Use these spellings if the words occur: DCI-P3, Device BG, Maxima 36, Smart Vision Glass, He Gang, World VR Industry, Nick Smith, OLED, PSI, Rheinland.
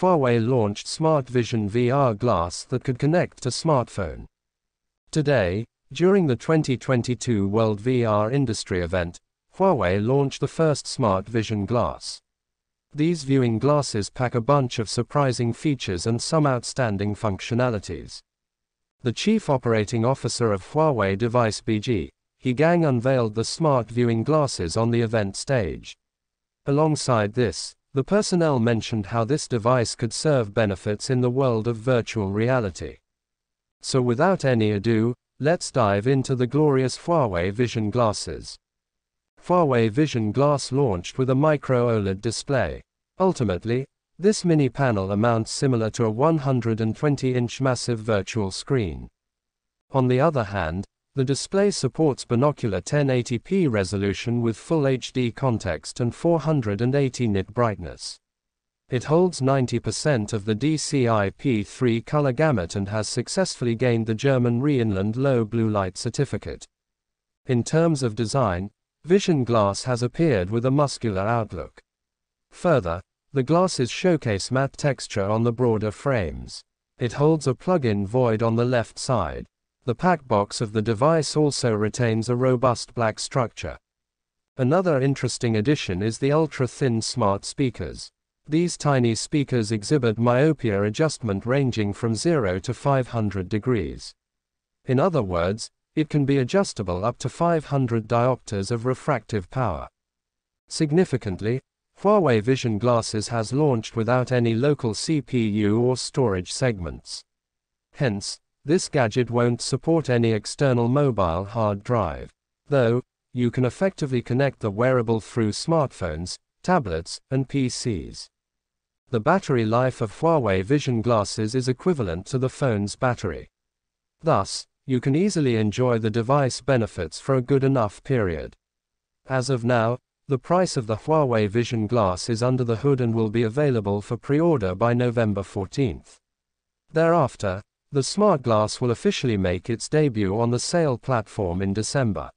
Huawei launched Smart Vision VR Glass that could connect to smartphone. Today, during the 2022 World VR Industry event, Huawei launched the first Smart Vision Glass. These viewing glasses pack a bunch of surprising features and some outstanding functionalities. The Chief Operating Officer of Huawei Device BG, He Gang, unveiled the smart viewing glasses on the event stage. Alongside this, the personnel mentioned how this device could serve benefits in the world of virtual reality. So without any ado, let's dive into the glorious Huawei Vision Glasses. Huawei Vision Glass launched with a micro-OLED display. Ultimately, this mini panel amounts similar to a 120-inch massive virtual screen. On the other hand, the display supports binocular 1080p resolution with full HD context and 480 nit brightness. It holds 90% of the DCI-P3 color gamut and has successfully gained the German Rheinland low blue light certificate. In terms of design, Vision Glass has appeared with a muscular outlook. Further, the glasses showcase matte texture on the broader frames. It holds a plug-in void on the left side. The pack box of the device also retains a robust black structure. Another interesting addition is the ultra-thin smart speakers. These tiny speakers exhibit myopia adjustment ranging from 0 to 500 degrees. In other words, it can be adjustable up to 500 diopters of refractive power. Significantly, Huawei Vision Glasses has launched without any local CPU or storage segments. Hence, this gadget won't support any external mobile hard drive, though you can effectively connect the wearable through smartphones, tablets, and PCs. The battery life of Huawei Vision Glasses is equivalent to the phone's battery. Thus, you can easily enjoy the device benefits for a good enough period. As of now, the price of the Huawei Vision Glass is under the hood and will be available for pre-order by November 14th. Thereafter, the smart glass will officially make its debut on the sale platform in December.